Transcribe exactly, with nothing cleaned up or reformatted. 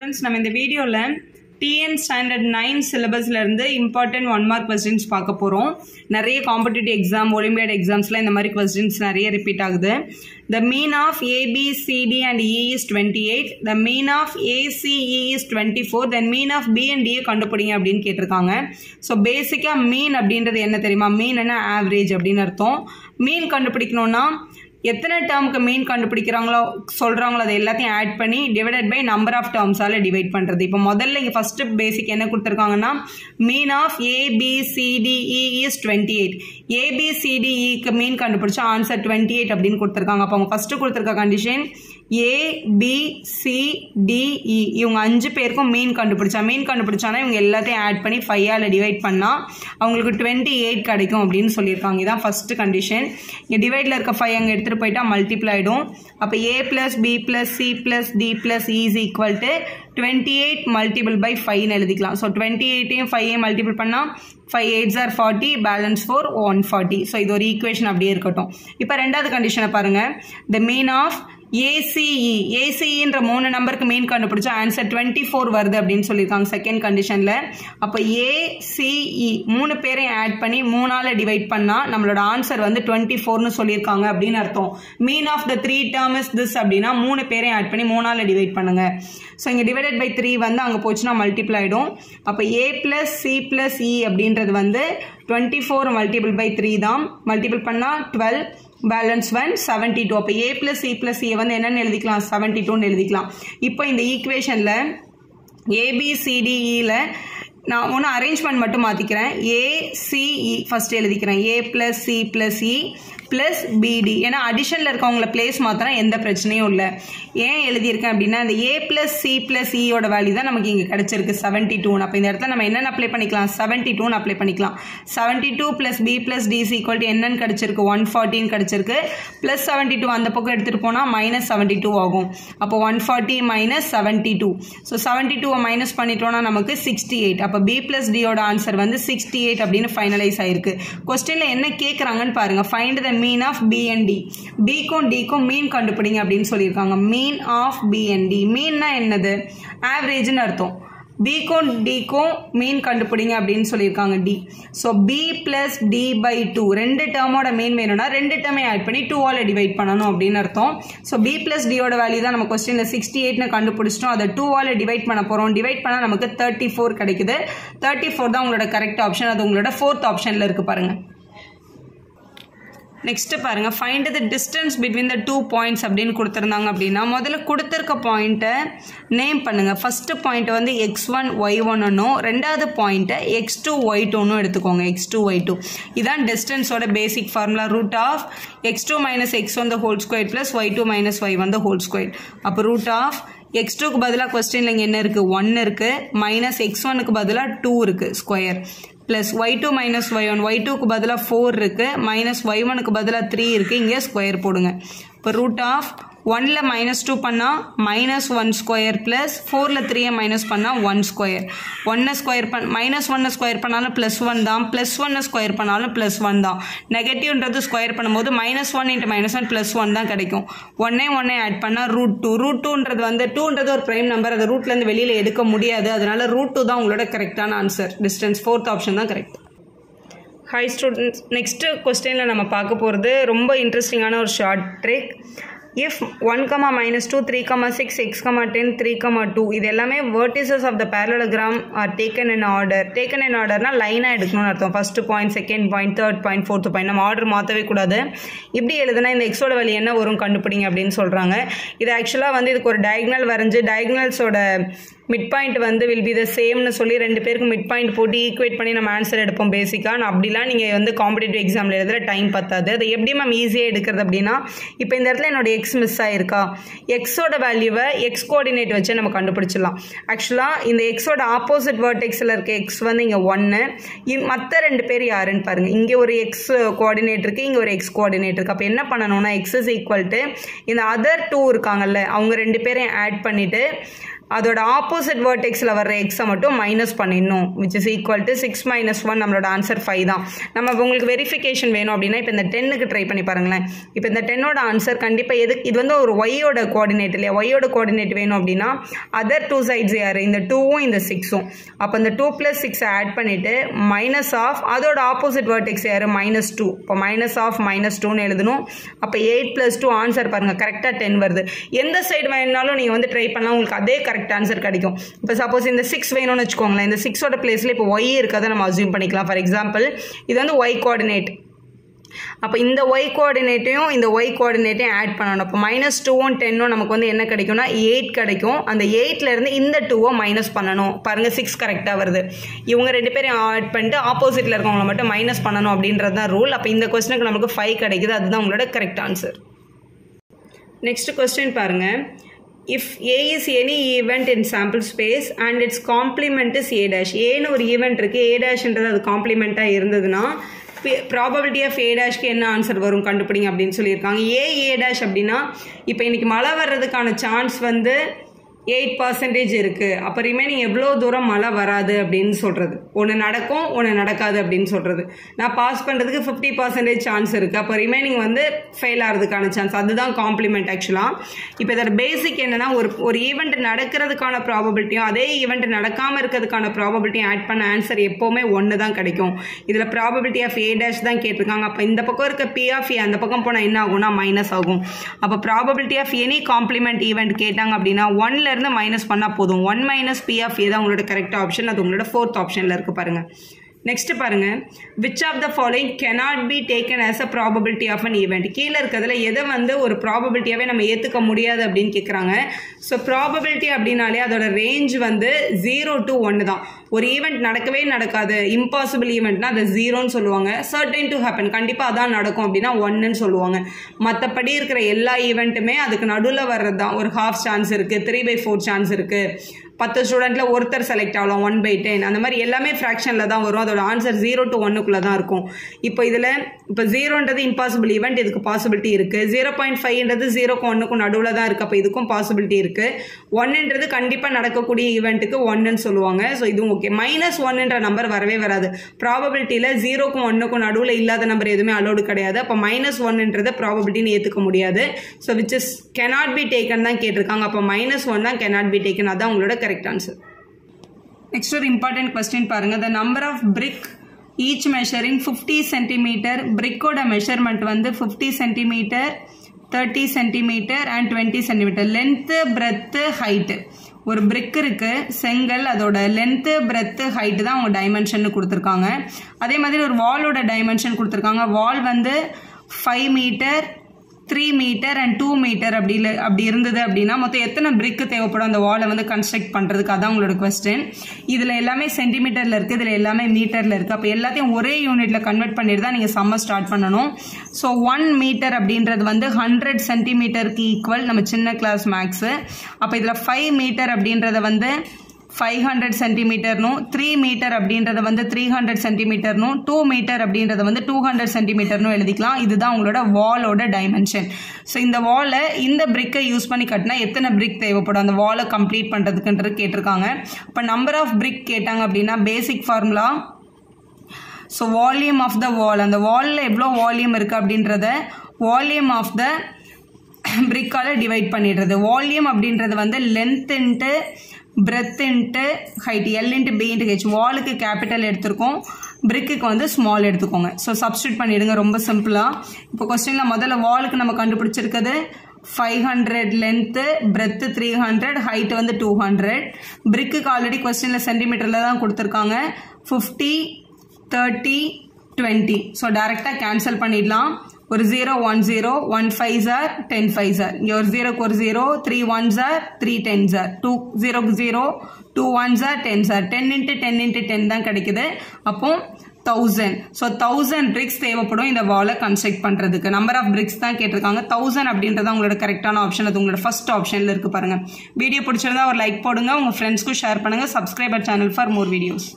Friends, we will video T N Standard nine syllabus important one mark questions. Nariya competitive exam, Olympiad exams la indha mari questions nariya repeat agudhu. The mean of A, B, C, D and E is twenty-eight. The mean of A, C, E is twenty-four. Then mean of B and D kandupidinga appdin ketirukanga. So basically mean abindrathu enna theriyuma? Mean na average abdin artham. Mean kandupidikkanona எத்தனை டேர்ம்க்கு மீன் கண்டுபிடிக்கறாங்களோ சொல்றாங்களோ அத எல்லாத்தையும் add பண்ணி divided by number of terms ஆல divide பண்றது. இப்போ முதல்ல இங்க ஃபர்ஸ்ட் பேசிக் என்ன கொடுத்திருக்காங்கன்னா mean of A B C D E is twenty-eight. A B C D E க்கு மீன் கண்டுபிடிச்சா ஆன்சர் twenty-eight அப்படினு கொடுத்திருக்காங்க. அப்ப அவங்க ஃபர்ஸ்ட் கொடுத்திருக்க condition A B C D E இவங்க அஞ்சு பேருக்கும் மீன் கண்டுபிடிச்சா மீன் கண்டுபிடிச்சானா இவங்க எல்லாத்தையும் ஆட் பண்ணி five ஆல டிவைட் பண்ணா அவங்களுக்கு twenty-eight கிடைக்கும் அப்படினு சொல்லிருக்காங்க. இதான் ஃபர்ஸ்ட் கண்டிஷன். இங்க டிவைட்ல இருக்க five அங்க எடுத்து போய்ட்டா மல்டிப்ளை ஆயிடும். அப்ப A plus B plus C plus D plus E is equal to twenty-eight multiple by five னு எழுதிக்கலாம். So twenty-eight ஐயும் five ஐயும் மல்டிபிள் பண்ணா five eights are forty, balance four one forty. So இது ஒரு ஈக்குவேஷன் அப்படியே இருக்கட்டும். இப்போ இரண்டாவது கண்டிஷனை பாருங்க. The mean of A C E A C Eன்ற மூணு நம்பருக்கு மீன் கண்டுபிடிச்சா ஆன்சர் twenty-four வருது அப்படினு சொல்லிருக்காங்க செகண்ட் கண்டிஷன்ல. அப்ப A C E மூணு பேரையும் ஆட் பண்ணி மூணு ஆல டிவைட் பண்ணா நம்மளோட ஆன்சர் வந்து twenty-four னு சொல்லிருக்காங்க அப்படின அர்த்தம். Mean of the three term is this அப்படினா மூணு பேரையும் ஆட் பண்ணி மூணு ஆல டிவைட் பண்ணுங்க. சோ இங்க டிவைடட் பை three வந்து அங்க போச்சுனா மல்டிப்ளை ஆயிடும். அப்ப A plus C plus E அப்படின்றது வந்து twenty-four multiple by three தான். மல்டிபிள் பண்ணா twelve balance one seventy-two. அப்ப A plus C plus E வந்து என்னன்னு எழுதிக்கலாம் seventy-two ன்னு எழுதிக்கலாம். இப்போ இந்த ஈக்குவேஷன்ல A B C D E ல நான் ஒன்னு அரேஞ்ச்மென்ட் மட்டும் மாத்திக்கிறேன். A C E ஃபர்ஸ்ட் எழுதிக்கிறேன். A plus C plus E plus B D ஏனா அடிஷன்ல இருக்கவங்கள பிளேஸ் மாத்தற எந்த பிரச்சனையும் இல்ல. ஏன் எழுதி இருக்கேன் அப்படினா இந்த A plus C plus E ஓட வேல்யூ தான் நமக்கு இங்க கிடைச்சிருக்கு seventy-two. அப்ப இந்த இடத்துல நம்ம என்ன அப்ளை பண்ணிக்கலாம் seventy-two னு அப்ளை பண்ணிக்கலாம். seventy-two plus B plus D is equal to என்னன்னு கிடைச்சிருக்கு one forty னு கிடைச்சிருக்கு. plus seventy-two அந்த பக்கம் எடுத்துட்டு போனா minus seventy-two ஆகும். அப்ப one forty minus seventy-two. So seventy-two ஐ மைனஸ் பண்ணிட்டோம்னா நமக்கு sixty-eight. அப்ப B plus D ஓட ஆன்சர் வந்து sixty-eight அப்படினு ஃபைனலைஸ் ஆயிருக்கு. क्वेश्चनல என்ன கேக்குறாங்கன்னு பாருங்க. Find the mean of B and D. B க்கும் D க்கும் மீன் கண்டுபிடிங்க அப்படினு சொல்லிருக்காங்க. mean of B and D. மீன்னா என்னது? average ன்னு அர்த்தம். B க்கும் D க்கும் மீன் கண்டுபிடிங்க அப்படினு சொல்லிருக்காங்க D. So B plus D by two ரெண்டு டேர்மோட மீன் வேணும்னா ரெண்டு டேர்மை ஆட் பண்ணி two ஆல டிவைட் பண்ணனும் அப்படினு அர்த்தம். சோ B plus D ஓட வேல்யூ தான் நம்ம क्वेश्चनல sixty-eight னு கண்டுபிடிச்சிட்டோம். அத two ஆல டிவைட் பண்ண போறோம். டிவைட் பண்ணா நமக்கு thirty-four கிடைக்குது. thirty-four தான் உங்களோட கரெக்ட் ஆப்ஷன். அது உங்களோட fourth ஆப்ஷன்ல இருக்கு பாருங்க. Next பாருங்க find the distance between the two points அப்படினு கொடுத்திருந்தாங்க. அப்படினா முதல்ல கொடுத்திருக்க பாயிண்ட நேம் பண்ணுங்க. ஃபர்ஸ்ட் பாயிண்ட் வந்து x one y one னோ இரண்டாவது point x two y two னோ எடுத்துக்கோங்க. x two y two இதான் distance ஓட basic formula root of x two minus x one the whole square plus y two minus y one the whole square. அப்ப root of x two க்கு பதிலா क्वेश्चनல என்ன இருக்கு one இருக்கு minus x one க்கு பதிலா two இருக்கு square plus y two minus y one y two க்கு பதிலா four இருக்கு minus y one க்கு பதிலா three இருக்கு இங்க ஸ்கொயர் போடுங்க. இப்ப root of one ல minus two பண்ணா minus one square plus four ல three minus பண்ணா one square. one square பண்ண minus one square பண்ணாலும் plus one தான் plus one square பண்ணாலும் plus one தான். நெகட்டிவ்ன்றது ஸ்கொயர் பண்ணும்போது minus one into minus one plus one தான் கிடைக்கும். one one ஆட் பண்ணா root two. root two ன்றது வந்து two ன்றது ஒரு prime நம்பர். அது root ல இருந்து வெளியில எடுக்க முடியாது. அதனால root two தான் உங்களோட கரெக்ட்டான ஆன்சர். distance fourth option தான் கரெக்ட். Hi students, next questionல நம்ம பார்க்க போறது ரொம்ப இன்ட்ரஸ்டிங்கான ஒரு short trick. If one, minus two, three, six, x, ten, three, two இது எல்லாமே vertices of the parallelogram are taken in order. Taken in order னா லைனா எடுக்கணும்னு அர்த்தம். first point, second point, third point, fourth point. நம்ம order மாத்தவே கூடாது. இப்படி எழுதுனா இந்த x ஓட வேல்யூ என்ன வரும் கண்டுபிடிங்க அப்படினு சொல்றாங்க. இது एक्चुअली வந்து இதுக்கு ஒரு டயகனல் வரைஞ்சு டயகனல்ஸோட மிட் பாயிண்ட் வந்து will be the same னு சொல்லி ரெண்டு பேருக்கு மிட் பாயிண்ட் போட்டு ஈக்குவேட் பண்ணி நம்ம ஆன்சர் எடுப்போம் பேசிக்கா. அப்படிலாம் நீங்க வந்து காம்படிட்டிவ் எக்ஸாம்ல எழுதுற டைம் பத்தாது. அது எப்படி மேம் ஈஸியா எடுக்கிறது அப்படினா இப்போ இந்த இடத்துல என்னோட x மிஸ் ஆயிருக்கா x ஓட வேல்யூவை x கோஆர்டினேட் வச்சு நம்ம கண்டுபிடிச்சிடலாம். एक्चुअली இந்த x ஓட ஆப்போசிட் வெர்டெக்ஸ்ல இருக்க x வந்து இங்க one மத்த ரெண்டு பேர் யாருன்னு பாருங்க. இங்க ஒரு x கோஆர்டினேட் இருக்கு இங்க ஒரு x கோஆர்டினேட் இருக்கு. அப்ப என்ன பண்ணனும்னா x is equal to இந்த अदर two இருக்காங்கல்ல அவங்க ரெண்டு பேரையும் ஆட் பண்ணிட்டு அதோட opposite vertexல வர x மட்டும் minus பண்ணிடணும், which is equal to six minus one. நம்மளோட answer five தான். நம்ம உங்களுக்கு verification வேணும் அப்படினா இப்போ இந்த ten க்கு ட்ரை பண்ணி பாருங்களேன். இப்போ இந்த ten ஓட answer கண்டிப்பா எது இது வந்து ஒரு y ஓட கோஆர்டினேட் இல்லையா, y ஓட கோஆர்டினேட் வேணும் அப்படினா other two sides யாரு இந்த two இந்த six. அப்ப இந்த two plus six ஆட் பண்ணிட்டு minus of அதோட opposite vertex யாரு minus two. அப்ப minus of minus two னு எழுதணும். அப்ப eight plus two answer பாருங்க கரெக்ட்டா ten வருது. எந்த சைடு வேணாலும் நீங்க வந்து ட்ரை பண்ணலாம், உங்களுக்கு அதே correct answer கிடைக்கும். இப்போ சப்போஸ் இந்த six வேணும்னு வெச்சுக்கோங்களேன், இந்த six ஓட பிளேஸ்ல இப்போ y இருக்கத நம்ம அஸ்யூம் பண்ணிக்கலாம். ஃபார் எக்ஸாம்பிள் இது வந்து y கோஆர்டினேட். அப்ப இந்த y கோஆர்டினேட்டையும் இந்த y கோஆர்டினேட்டையும் ஆட் பண்ணனும். அப்ப minus two and ten நமக்கு வந்து என்ன கிடைக்கும்னா eight கிடைக்கும். அந்த eight ல இருந்து இந்த two-ஐ மைனஸ் பண்ணனும். பாருங்க six கரெக்ட்டா வருது. இவங்க ரெண்டு பேரும் ஆட் பண்ணிட்டு ஆப்போசிட்ல இருக்கவங்கள மட்டும் மைனஸ் பண்ணனும் அப்படின்றது தான் ரூல். அப்ப இந்த क्वेश्चनக்கு நமக்கு five கிடைக்குது. அதுதான் உங்களோட கரெக்ட் ஆன்சர். நெக்ஸ்ட் क्वेश्चन பாருங்க. If A is any event in sample space and its complement is A dash. A ன்னு ஒரு event இருக்கு, A dash என்றது அது complement ஆ இருந்ததுனா probability of A dash க்கு என்ன ஆன்சர் வரும் கண்டுபிடிங்க அப்படினு சொல்லிருக்காங்க. A A dash அப்படினா இப்போ இன்னைக்கு மழை வர்றதுக்கான சான்ஸ் வந்து eight percent இருக்கு. அப்ப ரிமைனிங் எவ்வளோ தூரம் மழை வராது அப்படின்னு சொல்றது, ஒன்று நடக்கும் ஒன்று நடக்காது அப்படின்னு சொல்றது. நான் பாஸ் பண்ணுறதுக்கு ஃபிஃப்டி பர்சன்டேஜ் சான்ஸ் இருக்குது. அப்போ ரிமைனிங் வந்து ஃபெயில் ஆகிறதுக்கான சான்ஸ், அதுதான் காம்ப்ளிமெண்ட் ஆக்சுவலாக. இப்போ இதோட பேசிக் என்னன்னா ஒரு ஒரு ஈவெண்ட் நடக்கிறதுக்கான ப்ராபபிலிட்டியும் அதே ஈவெண்ட் நடக்காமல் இருக்கிறதுக்கான ப்ராபபிலிட்டியும் ஆட் பண்ண ஆன்சர் எப்போவுமே ஒன்று தான் கிடைக்கும். இதில் ப்ராபபிலிட்டி ஆஃப் ஏ டேஷ் தான் கேட்டிருக்காங்க. அப்போ இந்த பக்கம் இருக்க பி ஆஃப் ஏ அந்த பக்கம் போனால் என்ன ஆகும்னா மைனஸ் ஆகும். அப்போ probability of any complement event கேட்டாங்க அப்படின்னா ஒன்ல இருந்து மைனஸ் பண்ணால் போதும். One minus P of A தான் உங்களோட கரெக்ட் ஆப்ஷன், அது உங்களோட ஃபோர்த் ஆப்ஷனில் இருக்கு. பாருங்க நெக்ஸ்ட் பாருங்க, which of the following cannot be taken as a probability of an event. கீழ இருக்கிறதுல எதை வந்து ஒரு ப்ராபபிலிட்டியாவே நம்ம ஏத்துக்க முடியாது அப்படின்னு கேக்குறாங்க. ஸோ ப்ராபபிலிட்டி அப்படின்னாலே அதோட ரேஞ்ச் வந்து ஜீரோ டு ஒன்று தான். ஒரு ஈவெண்ட் நடக்கவே நடக்காது, இம்பாசிபிள் ஈவெண்ட்னா அது ஜீரோன்னு சொல்லுவாங்க. சர்டன் டு ஹேப்பன், கண்டிப்பாக அதான் நடக்கும் அப்படின்னா ஒன்றுன்னு சொல்லுவாங்க. மற்றபடி இருக்கிற எல்லா ஈவெண்ட்டுமே அதுக்கு நடுவில் வர்றது தான். ஒரு ஹாஃப் சான்ஸ் இருக்குது, த்ரீ பை ஃபோர் சான்ஸ் இருக்குது, பத்து ஸ்டூடெண்ட்டில் ஒருத்தர் செலக்ட் ஆகலாம், ஒன் பை டென் அந்த மாதிரி எல்லாமே ஃப்ராக்ஷனில் தான் வரும். அதோட ஆன்சர் ஜீரோ டு ஒன்றுக்குள்ளே தான் இருக்கும். இப்போ இதில் இப்போ ஜீரோன்றது இம்பாசிபிள் ஈவெண்ட், இதுக்கு பாசிபிலிட்டி இருக்குது. ஜீரோ பாயிண்ட் ஃபைவ்ன்றது ஜீரோக்கும் ஒன்றுக்கும் நடுவில் தான் இருக்குது, அப்போ இதுக்கும் பாசிபிலிட்டி இருக்குது. ஒன்றுன்றது கண்டிப்பாக நடக்கக்கூடிய ஈவெண்ட்டுக்கு ஒன்றுன்னு சொல்லுவாங்க. ஸோ இதுவும் ஓகே. மைனஸ் ஒன்றுன்ற நம்பர் வரவே வராது ப்ராபபிலிட்டியில், ஜீரோக்கும் ஒன்றுக்கும் நடுவில் இல்லாத நம்பர் எதுவுமே அலோடு கிடையாது. அப்போ மைனஸ் ஒன்றுன்றதை ப்ராபபிலிட்டின்னு ஏற்றுக்க முடியாது. So which is cannot be taken தான் கேட்டிருக்காங்க. அப்போ மைனஸ் ஒன் தான் cannot be taken, அதான் உங்களோட correct answer. Next ஒரு important question பாருங்க. The number of brick each measuring fifty centimeters, brick ஓட measurement வந்து fifty centimeters, thirty centimeters and twenty centimeters, length, breadth, height. ஒரு பிரிக் இருக்கு செங்கல், அதோட லென்த்து பிரெத்து ஹைட்டு தான் அவங்க டைமென்ஷன் கொடுத்துருக்காங்க. அதே மாதிரி ஒரு வாலோட டைமென்ஷன் கொடுத்துருக்காங்க. வால் வந்து five metre three metre and two metre அப்படி இல்லை அப்படி இருந்தது அப்படின்னா மொத்தம் எத்தனை பிரிக்கு தேவைப்படும் அந்த வாலை வந்து கன்ஸ்ட்ரக்ட் பண்ணுறதுக்கு, அதான் உங்களோட கொஸ்டின். இதில் எல்லாமே சென்டிமீட்டரில் இருக்குது, இதில் எல்லாமே மீட்டரில் இருக்குது. அப்போ எல்லாத்தையும் ஒரே யூனிட்டில் கன்வெர்ட் பண்ணிட்டு தான் நீங்கள் சம்ம ஸ்டார்ட் பண்ணணும். ஸோ ஒன் மீட்டர் அப்படின்றது வந்து ஹண்ட்ரட் சென்டிமீட்டருக்கு ஈக்குவல், நம்ம சின்ன கிளாஸ் மேக்ஸு. அப்போ இதில் ஃபைவ் மீட்டர் அப்படின்றத வந்து ஃபைவ் ஹண்ட்ரட் சென்டிமீட்டர்னும், த்ரீ மீட்டர் அப்படின்றத வந்து த்ரீ ஹண்ட்ரட் சென்டிமீட்டர்னும், டூ மீட்டர் அப்படின்றத வந்து டூ ஹண்ட்ரட் சென்டிமீட்டர்னும் எழுதிக்கலாம். இதுதான் உங்களோட வாலோட டைமென்ஷன். ஸோ இந்த வாலை இந்த பிரிக்கை யூஸ் பண்ணி கட்டினா எத்தனை பிரிக் தேவைப்படும் அந்த வாலை கம்ப்ளீட் பண்ணுறதுக்குன்றது கேட்டிருக்காங்க. இப்போ நம்பர் ஆஃப் பிரிக் கேட்டாங்க அப்படின்னா basic formula so volume of the wall, அந்த வாலில் எவ்வளோ வால்யூம் இருக்குது அப்படின்றத வால்யூம் ஆஃப் த பிரிக்கால் டிவைட் பண்ணிடுறது. வால்யூம் அப்படின்றது வந்து length into breadth into height, L into B into H. வாலுக்கு கேபிட்டல் எடுத்துருக்கோம், பிரிக்குக்கு வந்து ஸ்மால் எடுத்துக்கோங்க. ஸோ சப்ஸ்டியூட் பண்ணிடுங்க ரொம்ப சிம்பிளாக. இப்போ கொஸ்டினில் முதல்ல வாலுக்கு நம்ம கண்டுபிடிச்சிருக்கிறது five hundred length, breadth three hundred, height வந்து டூ ஹண்ட்ரட். பிரிக்குக்கு ஆல்ரெடி கொஸ்டினில் சென்டிமீட்டரில் தான் கொடுத்துருக்காங்க ஃபிஃப்டி தேர்ட்டி டுவெண்ட்டி. ஸோ டேரெக்டாக கேன்சல் பண்ணிடலாம். ஒரு zero one zero, one five sir ten five sir, இங்கே ஒரு ஜீரோக்கு ஒரு zero, three one sir three ten sir, two ஜீரோக்கு zero two one sir ten sir, ten into ten into ten தான் கிடைக்குது. அப்போ தௌசண்ட். ஸோ தௌசண்ட் பிரிக்ஸ் தேவைப்படும் இந்த வாலை கன்ஸ்ட்ரக்ட் பண்ணுறதுக்கு. நம்பர் ஆஃப் பிரிக்ஸ் தான் கேட்டிருக்காங்க. தௌசண்ட் அப்படின்றத உங்களோட கரெக்டான ஆப்ஷன், அது உங்களோட ஃபர்ஸ்ட் ஆப்ஷனில் இருக்குது. பாருங்கள் வீடியோ பிடிச்சிருந்தா ஒரு லைக் போடுங்க, உங்கள் ஃப்ரெண்ட்ஸ்க்கும் ஷேர் பண்ணுங்கள். Subscriber channel for more videos.